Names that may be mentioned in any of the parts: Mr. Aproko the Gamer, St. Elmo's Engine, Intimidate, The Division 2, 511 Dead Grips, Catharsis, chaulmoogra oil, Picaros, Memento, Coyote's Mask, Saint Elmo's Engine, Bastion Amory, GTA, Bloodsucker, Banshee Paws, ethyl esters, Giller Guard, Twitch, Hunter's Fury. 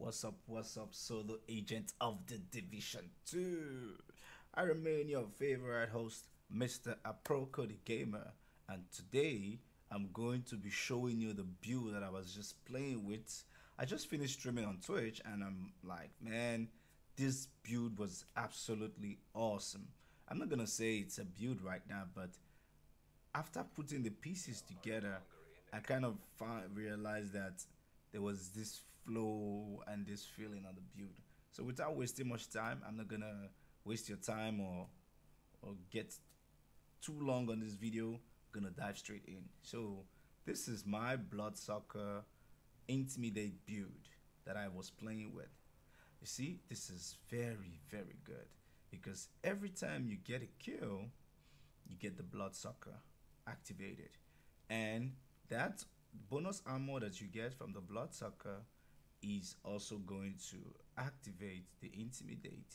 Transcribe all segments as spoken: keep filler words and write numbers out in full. What's up, what's up, solo agent of the Division two? I remain your favorite host, Mister Aproko the Gamer, and today I'm going to be showing you the build that I was just playing with. I just finished streaming on Twitch and I'm like, man, this build was absolutely awesome. I'm not gonna say it's a build right now, but after putting the pieces together, I kind of found, realized that there was this flow and this feeling on the build. So without wasting much time, I'm not gonna waste your time or or get too long on this video. I'm gonna dive straight in. So this is my Bloodsucker Intimidate build that I was playing with. You see, this is very very good because every time you get a kill, you get the Bloodsucker activated, and that bonus armor that you get from the Bloodsucker is also going to activate the Intimidate,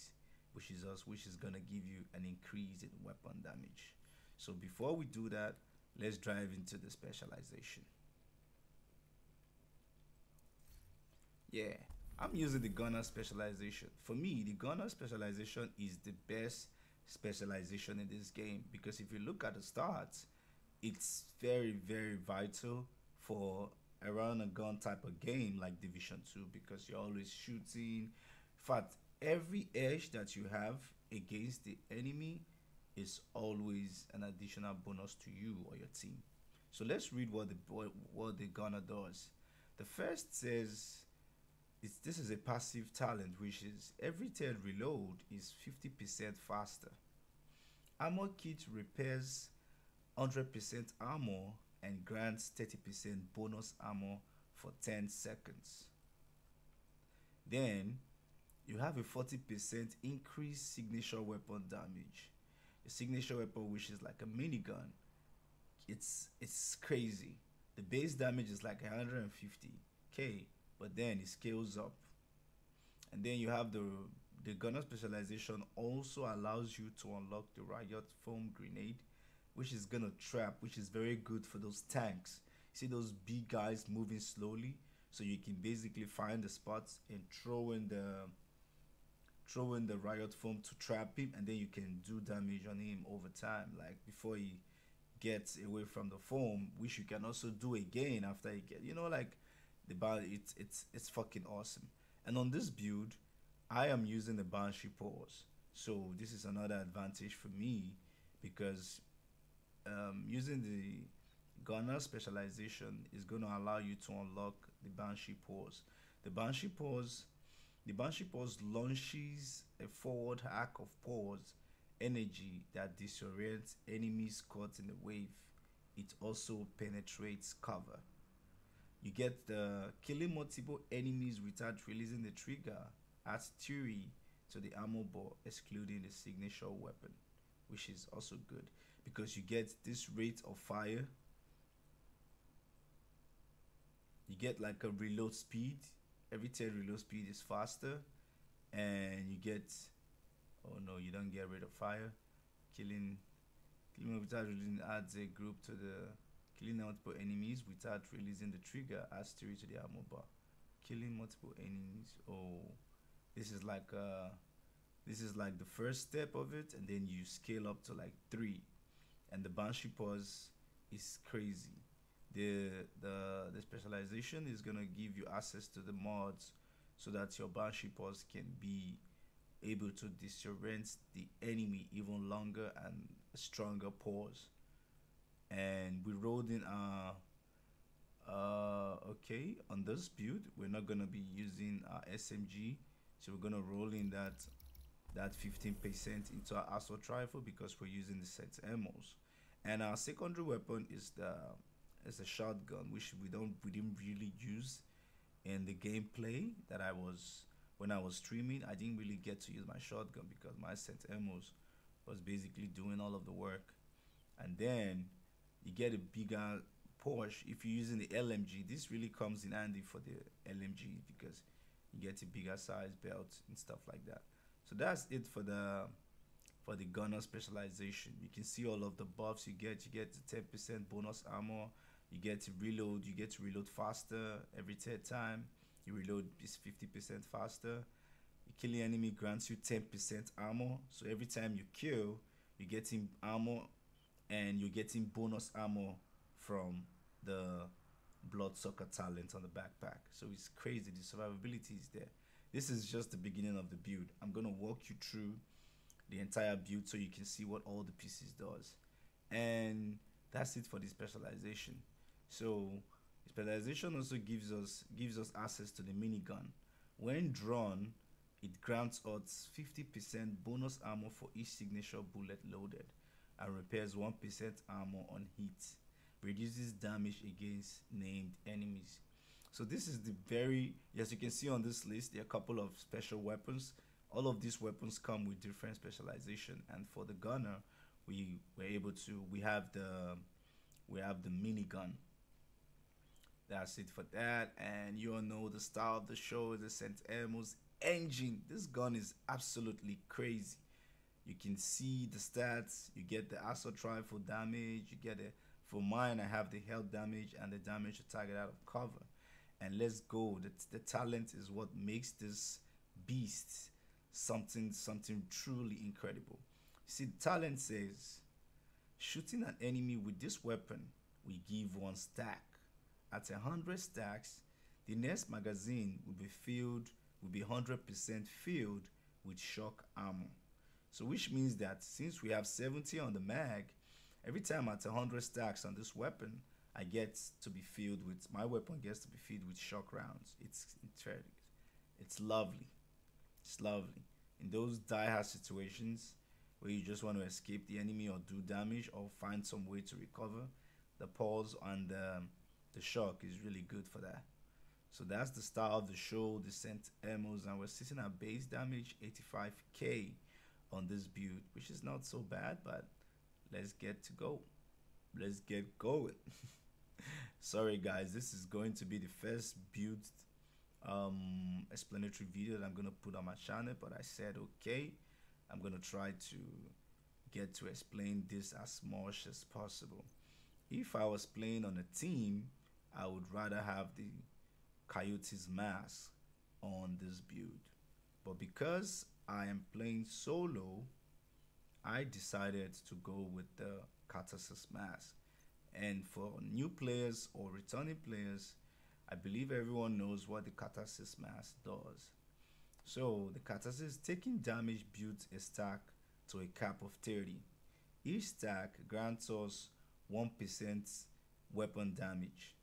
which is us which is going to give you an increase in weapon damage. So before we do that, let's dive into the specialization. Yeah, I'm using the gunner specialization. For me, the gunner specialization is the best specialization in this game because if you look at the stats, it's very very vital for a run and gun type of game like Division two because you're always shooting. In fact, every edge that you have against the enemy is always an additional bonus to you or your team. So let's read what the what the gunner does. The first says it's, this is a passive talent, which is every third reload is fifty percent faster. Armor kit repairs one hundred percent armor and grants thirty percent bonus armor for ten seconds. Then you have a forty percent increased signature weapon damage. The signature weapon, which is like a minigun, it's it's crazy. The base damage is like one hundred fifty K, but then it scales up. And then you have the the gunner specialization also allows you to unlock the riot foam grenade, which is gonna trap, which is very good for those tanks. See those big guys moving slowly, so you can basically find the spots and throw in the throw in the riot foam to trap him, and then you can do damage on him over time, like before he gets away from the foam, which you can also do again after he get, you know, like the bar. It's it's it's fucking awesome. And on this build, I am using the Banshee Paws, so this is another advantage for me because um, using the gunner specialization is going to allow you to unlock the Banshee Paws. The Banshee Paws, the Banshee Paws launches a forward arc of paws energy that disorients enemies caught in the wave. It also penetrates cover. You get the killing multiple enemies without releasing the trigger adds theory to the armor bar, excluding the signature weapon, which is also good because you get this rate of fire. You get like a reload speed. Every third reload speed is faster, and you get, oh no, you don't get rid of fire. Killing, killing without releasing adds a group to the killing multiple enemies without releasing the trigger adds three to the armor bar. Killing multiple enemies. Oh, this is like uh, this is like the first step of it, and then you scale up to like three, and the Banshee Paws is crazy. The, the the specialization is gonna give you access to the mods so that your Banshee Paws can be able to disorient the enemy even longer and stronger paws. And we rolled in our uh okay on this build we're not gonna be using our S M G, so we're gonna roll in that that fifteen percent into our assault rifle because we're using the Saint Elmo's. And our secondary weapon is the It's a shotgun, which we don't we didn't really use in the gameplay that I was when I was streaming. I didn't really get to use my shotgun because my Saint Elmo's was basically doing all of the work. And then you get a bigger Porsche if you're using the L M G. This really comes in handy for the L M G because you get a bigger size belt and stuff like that. So that's it for the for the gunner specialization. You can see all of the buffs you get. You get the ten percent bonus armor. You get to reload, you get to reload faster every third time, Your reload is fifty percent faster. You kill the enemy grants you ten percent armor. So every time you kill, you're getting armor and you're getting bonus armor from the Bloodsucker talent on the backpack. So it's crazy. The survivability is there. This is just the beginning of the build. I'm going to walk you through the entire build so you can see what all the pieces does. And that's it for the specialization. So specialization also gives us gives us access to the minigun. When drawn, it grants us fifty percent bonus armor for each signature bullet loaded and repairs one percent armor on hit. Reduces damage against named enemies. So this is the very, as you can see on this list, there are a couple of special weapons. All of these weapons come with different specialization, and for the gunner, we were able to, we have the, we have the minigun. That's it for that, and you all know the style of the show, the Saint Elmo's Engine. This gun is absolutely crazy. You can see the stats. You get the assault rifle damage. You get the, for mine, I have the health damage and the damage to target out of cover. And let's go. The, the talent is what makes this beast something, something truly incredible. You see, the talent says, shooting an enemy with this weapon, we give one stack. At one hundred stacks, the next magazine will be filled, will be one hundred percent filled with shock armor. So which means that since we have seventy on the mag, every time at one hundred stacks on this weapon, I get to be filled with, my weapon gets to be filled with shock rounds. It's it's lovely. It's lovely. In those die-hard situations where you just want to escape the enemy or do damage or find some way to recover, the pause and the, the shock is really good for that. So that's the style of the show, the Saint Elmo's, and we're sitting at base damage eighty-five K on this build, which is not so bad, but let's get to go. Let's get going. Sorry guys, this is going to be the first build um, explanatory video that I'm going to put on my channel, but I said okay, I'm going to try to get to explain this as much as possible. If I was playing on a team, I would rather have the Coyote's Mask on this build, but because I am playing solo, I decided to go with the Catharsis mask. And for new players or returning players, I believe everyone knows what the Catharsis mask does. So the Catharsis taking damage builds a stack to a cap of thirty. Each stack grants us one percent weapon damage.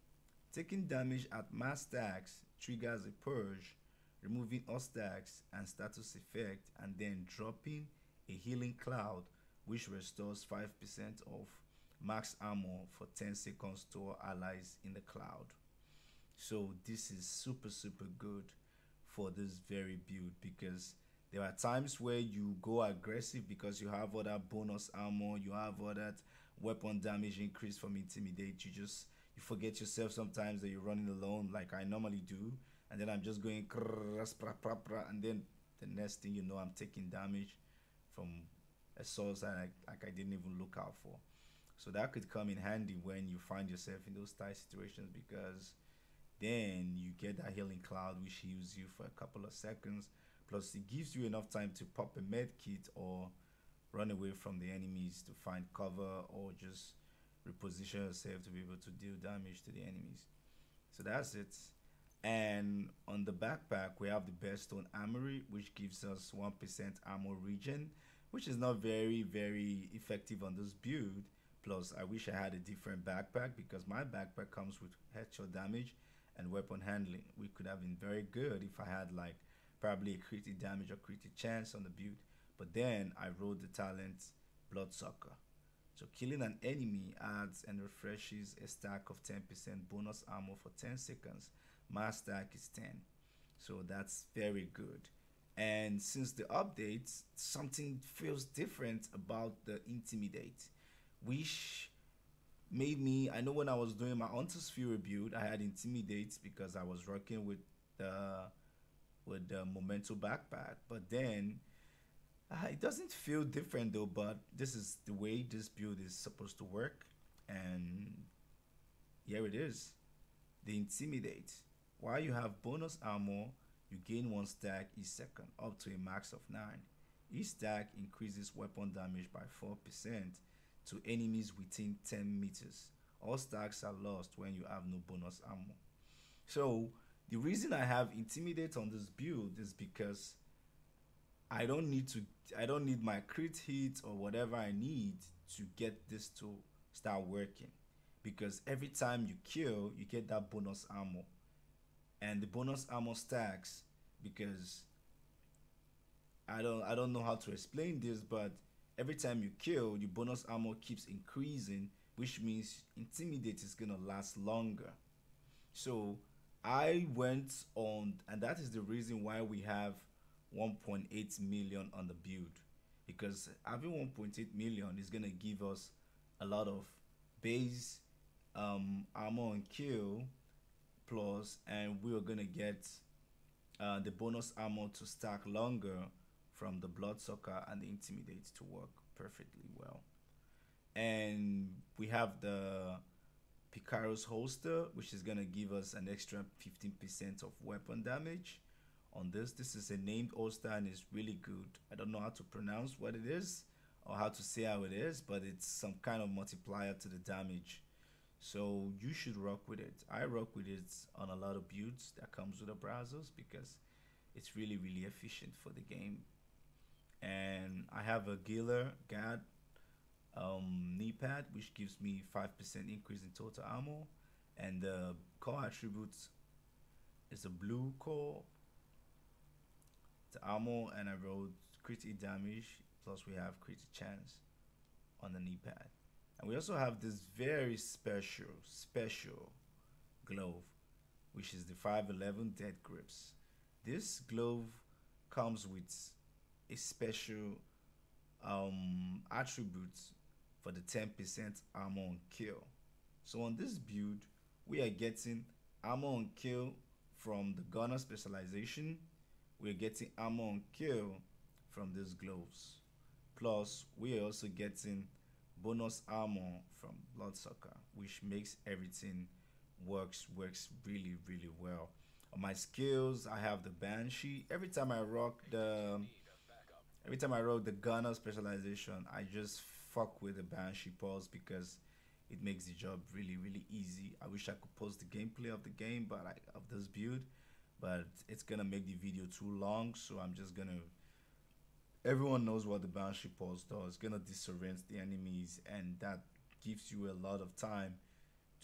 Taking damage at mass stacks triggers a purge, removing all stacks and status effect, and then dropping a healing cloud which restores five percent of max armor for ten seconds to all allies in the cloud. So this is super super good for this very build, because there are times where you go aggressive because you have other bonus armor, you have other weapon damage increase from Intimidate. You just you forget yourself sometimes that you're running alone like I normally do, and then I'm just going and then the next thing you know, I'm taking damage from a source that I, like I didn't even look out for. So that could come in handy when you find yourself in those tight situations, because then you get that healing cloud which heals you for a couple of seconds, plus it gives you enough time to pop a med kit or run away from the enemies to find cover or just reposition yourself to be able to deal damage to the enemies. So that's it. And on the backpack, we have the Bastion Amory, which gives us one percent armor regen, which is not very, very effective on this build. Plus, I wish I had a different backpack, because my backpack comes with headshot damage and weapon handling. We could have been very good if I had like probably a critical damage or critical chance on the build. But then I rolled the talent Bloodsucker. So killing an enemy adds and refreshes a stack of ten percent bonus armor for ten seconds. My stack is ten, so that's very good. And since the updates, something feels different about the Intimidate, which made me, I know when I was doing my Hunter's Fury build, I had Intimidate because I was rocking with the with the Memento backpack, but then uh, it doesn't feel different though. But this is the way this build is supposed to work, and here it is, the Intimidate. While you have bonus armor, you gain one stack each second, up to a max of nine. Each stack increases weapon damage by four percent to enemies within ten meters. All stacks are lost when you have no bonus armor. So the reason I have Intimidate on this build is because I don't need to, I don't need my crit hit or whatever I need to get this to start working, because every time you kill, you get that bonus armor, and the bonus armor stacks. Because I don't, I don't know how to explain this, but every time you kill, your bonus armor keeps increasing, which means Intimidate is gonna last longer. So I went on, and that is the reason why we have one point eight million on the build, because having one point eight million is gonna give us a lot of base um, armor and kill plus, and we are gonna get uh, the bonus armor to stack longer from the Bloodsucker and the Intimidate to work perfectly well. And we have the Picaros holster, which is gonna give us an extra fifteen percent of weapon damage on this. This is a named holster and it's really good. I don't know how to pronounce what it is or how to say how it is, but it's some kind of multiplier to the damage. So you should rock with it. I rock with it on a lot of builds that comes with the browsers because it's really, really efficient for the game. And I have a Giller Guard um, knee pad, which gives me five percent increase in total armor. And the core attribute is a blue core, the armor, and I rolled critical damage, plus we have critical chance on the knee pad. And we also have this very special, special glove, which is the five eleven Dead Grips. This glove comes with a special um, attribute for the ten percent armor on kill. So on this build, we are getting armor on kill from the gunner specialization. We're getting armor on kill from these gloves. Plus, we are also getting bonus armor from Bloodsucker, which makes everything works, works really, really well. On my skills, I have the Banshee. Every time I rock the, every time I rock the Gunner specialization, I just fuck with the Banshee Paws because it makes the job really, really easy. I wish I could post the gameplay of the game, but I, of this build. But it's gonna make the video too long, so I'm just gonna, everyone knows what the Banshee Paws does. It's gonna disarrange the enemies, and that gives you a lot of time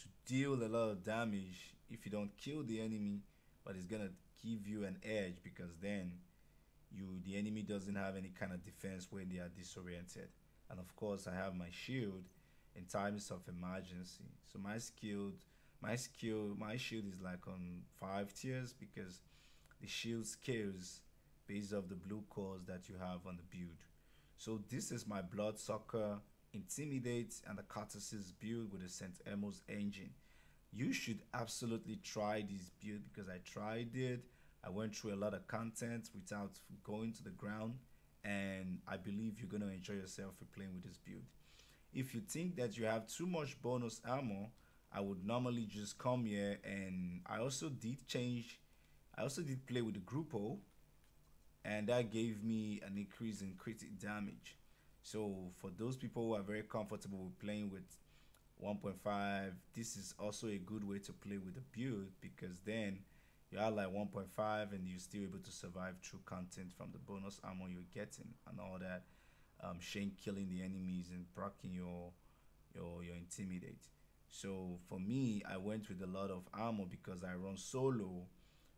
to deal a lot of damage if you don't kill the enemy, but it's gonna give you an edge because then you, the enemy doesn't have any kind of defense when they are disoriented. And of course, I have my shield in times of emergency. So my skilled My skill, my shield is like on five tiers because the shield scales based off the blue cores that you have on the build. So this is my Bloodsucker, Intimidate, and the Catharsis build with the Saint Elmo's engine. You should absolutely try this build because I tried it. I went through a lot of content without going to the ground, and I believe you're gonna enjoy yourself with playing with this build. If you think that you have too much bonus armor, I would normally just come here, and I also did change, I also did play with the Grupo, and that gave me an increase in critical damage. So for those people who are very comfortable with playing with one point five, this is also a good way to play with the build because then you are like one point five and you're still able to survive through content from the bonus armor you're getting and all that, um, Shane killing the enemies and proccing your, your, your Intimidate. So for me, I went with a lot of armor because I run solo,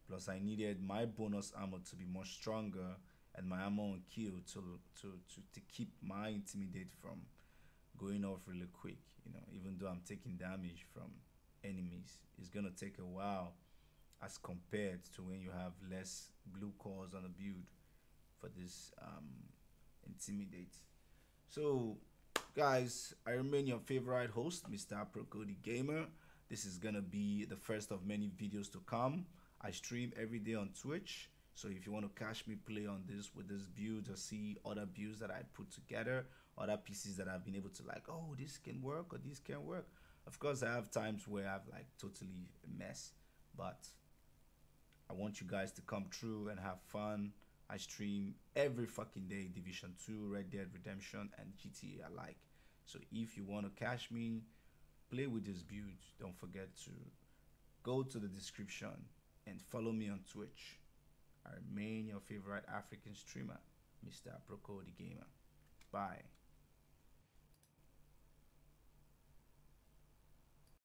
plus I needed my bonus armor to be much stronger and my armor on kill to, to, to, to keep my Intimidate from going off really quick. You know, even though I'm taking damage from enemies, it's gonna take a while as compared to when you have less blue cores on the build for this um, Intimidate. So guys, I remain your favorite host, Mister Aproko the Gamer. This is gonna be the first of many videos to come. I stream every day on Twitch, so if you want to catch me play on this with this build or see other builds that I put together, other pieces that I've been able to like, oh, this can work or this can work. Of course, I have times where I've like totally a mess, but I want you guys to come through and have fun. I stream every fucking day Division two, Red Dead Redemption, and G T A alike. So if you want to catch me, play with this build, don't forget to go to the description and follow me on Twitch. I remain your favorite African streamer, Mister Aproko the Gamer. Bye.